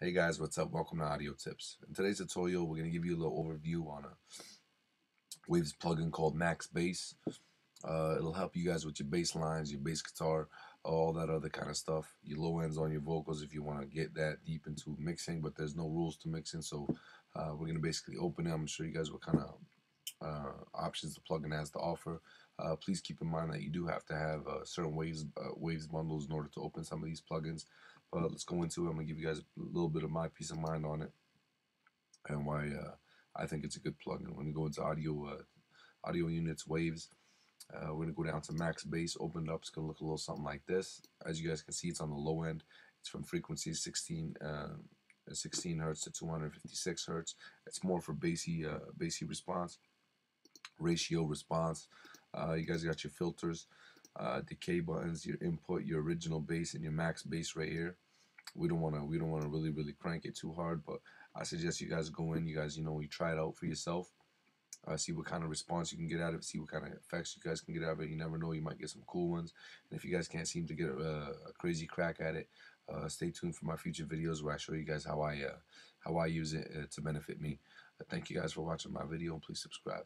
Hey guys, what's up? Welcome to Audio Tips. In today's tutorial, we're going to give you a little overview on a Waves plugin called MaxxBass. It'll help you guys with your bass lines, your bass guitar, all that other kind of stuff. Your low ends on your vocals if you want to get that deep into mixing, but there's no rules to mixing, so we're going to basically open it. I'm going to show you guys what kind of options the plugin has to offer. Please keep in mind that you do have to have certain Waves bundles in order to open some of these plugins. But let's go into it. I'm going to give you guys a little bit of my peace of mind on it and why I think it's a good plugin. We're going to go into audio units, Waves. We're going to go down to MaxxBass, open it up. It's going to look a little something like this. As you guys can see, it's on the low end. It's from frequencies 16 hertz to 256 hertz. It's more for bassy response, ratio response. You guys got your filters, decay buttons, your input, your original bass, and your max bass right here. We don't wanna really crank it too hard, but I suggest you guys go in. You guys, you try it out for yourself. See what kind of response you can get out of it. See what kind of effects you guys can get out of it. You never know, you might get some cool ones. And if you guys can't seem to get a crazy crack at it, stay tuned for my future videos where I show you guys how I use it to benefit me. Thank you guys for watching my video, and please subscribe.